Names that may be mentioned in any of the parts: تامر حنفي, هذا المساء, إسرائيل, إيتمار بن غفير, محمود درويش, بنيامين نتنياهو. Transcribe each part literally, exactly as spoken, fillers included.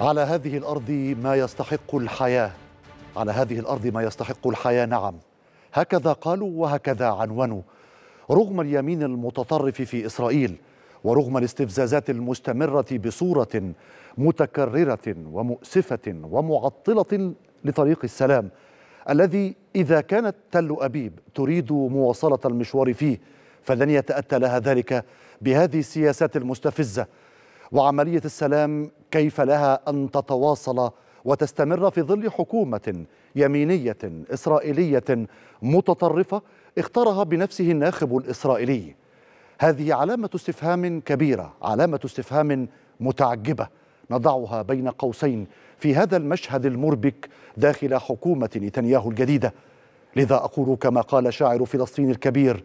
على هذه الأرض ما يستحق الحياة، على هذه الأرض ما يستحق الحياة، نعم هكذا قالوا وهكذا عنونوا، رغم اليمين المتطرف في إسرائيل ورغم الاستفزازات المستمرة بصورة متكررة ومؤسفة ومعطلة لطريق السلام الذي إذا كانت تل أبيب تريد مواصلة المشوار فيه فلن يتأتى لها ذلك بهذه السياسات المستفزة. وعملية السلام كيف لها أن تتواصل وتستمر في ظل حكومة يمينية إسرائيلية متطرفة اختارها بنفسه الناخب الإسرائيلي؟ هذه علامة استفهام كبيرة، علامة استفهام متعجبة نضعها بين قوسين في هذا المشهد المربك داخل حكومة نتنياهو الجديدة. لذا أقول كما قال شاعر فلسطين الكبير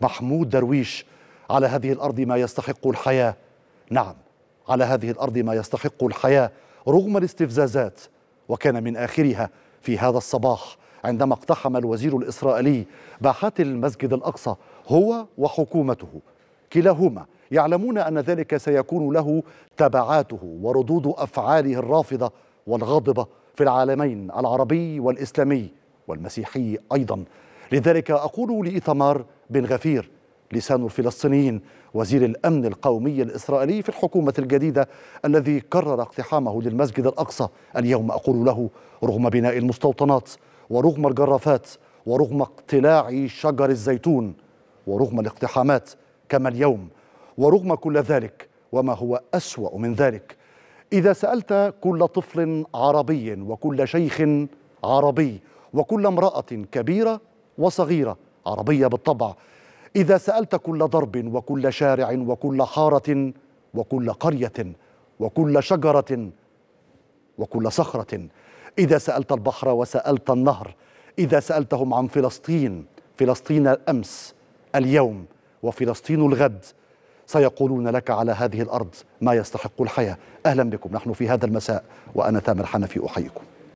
محمود درويش: على هذه الأرض ما يستحق الحياة، نعم على هذه الأرض ما يستحق الحياة رغم الاستفزازات. وكان من آخرها في هذا الصباح عندما اقتحم الوزير الإسرائيلي باحات المسجد الأقصى هو وحكومته، كلاهما يعلمون أن ذلك سيكون له تبعاته وردود أفعاله الرافضة والغاضبة في العالمين العربي والإسلامي والمسيحي أيضا. لذلك أقول لإيتمار بن غفير لسان الفلسطينيين وزير الأمن القومي الإسرائيلي في الحكومة الجديدة الذي قرر اقتحامه للمسجد الأقصى اليوم، أقول له: رغم بناء المستوطنات ورغم الجرافات ورغم اقتلاع شجر الزيتون ورغم الاقتحامات كما اليوم ورغم كل ذلك وما هو أسوأ من ذلك، إذا سألت كل طفل عربي وكل شيخ عربي وكل امرأة كبيرة وصغيرة عربية بالطبع، إذا سألت كل ضرب وكل شارع وكل حارة وكل قرية وكل شجرة وكل صخرة، إذا سألت البحر وسألت النهر، إذا سألتهم عن فلسطين، فلسطين الأمس اليوم وفلسطين الغد، سيقولون لك على هذه الأرض ما يستحق الحياة. أهلا بكم، نحن في هذا المساء وأنا تامر حنفي أحييكم.